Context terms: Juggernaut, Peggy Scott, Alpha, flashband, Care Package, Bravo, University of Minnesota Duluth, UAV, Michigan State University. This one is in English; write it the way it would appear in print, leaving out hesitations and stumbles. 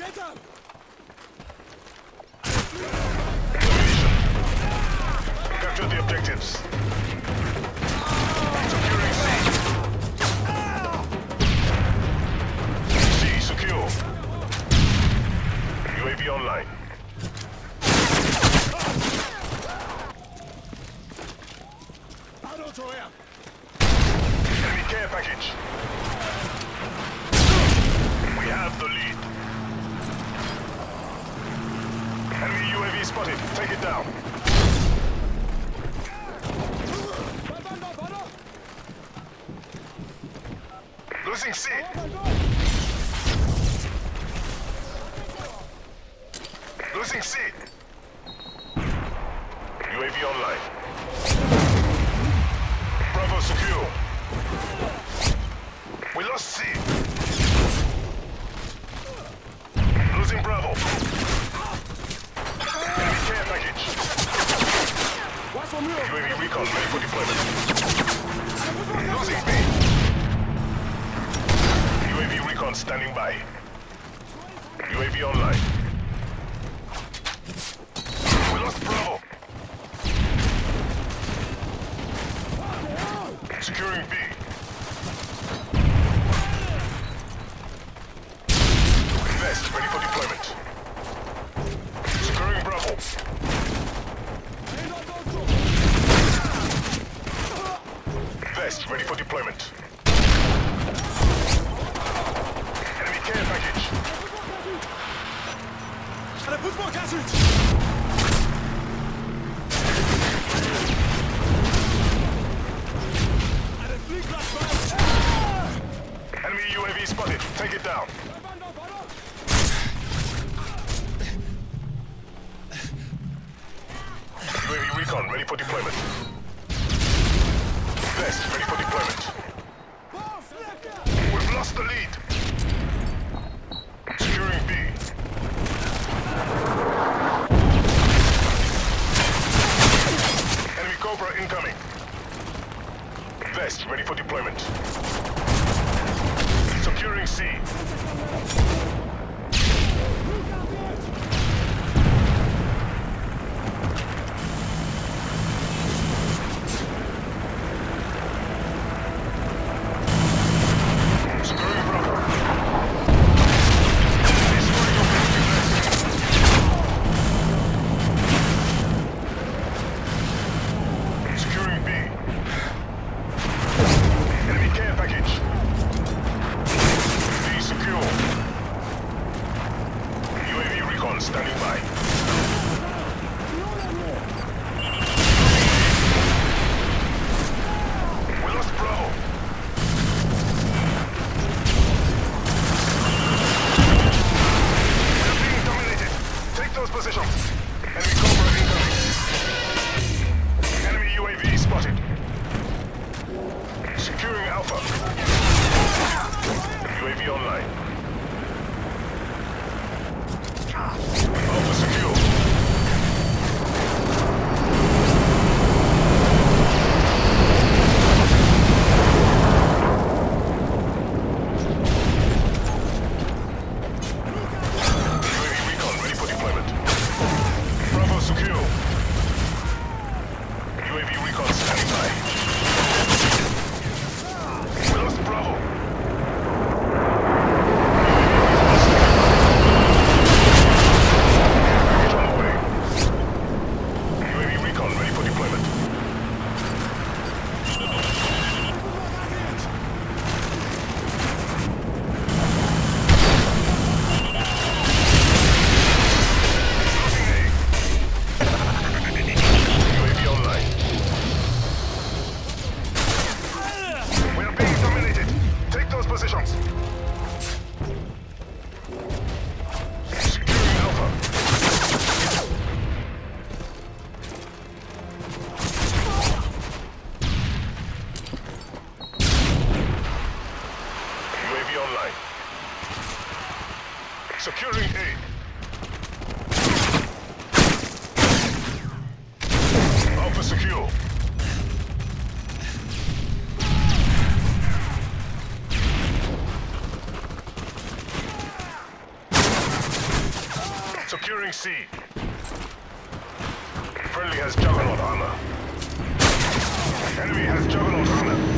Get up! Capture the objectives. Securing C. C secure. UAV online. Enemy care package. We have the lead. Enemy UAV spotted. Take it down. Losing C. Losing C. UAV online. Bravo secure. We lost C. Losing Bravo. Enemy care package. UAV recon ready for deployment. Losing B. UAV recon standing by. UAV online. We lost Bravo. Securing B. Vest ready for deployment. Securing Bravo. Vest ready for deployment. Care package. And a football cartridge. And a fleet flashbang. Ah! Enemy UAV spotted. Take it down. UAV recon ready for deployment. Vest ready for deployment. We've lost the lead. Incoming. Vest ready for deployment. Securing C. Standing by. We lost Bravo. They're being dominated. Take those positions. Enemy Cobra incoming. Enemy UAV spotted. Securing Alpha. UAV online. Alpha secure. UAV recon ready for deployment. Bravo secure. UAV recon standing by. We lost Bravo. Securing A. Alpha secure. Securing C. Friendly has Juggernaut armor. Enemy has Juggernaut armor.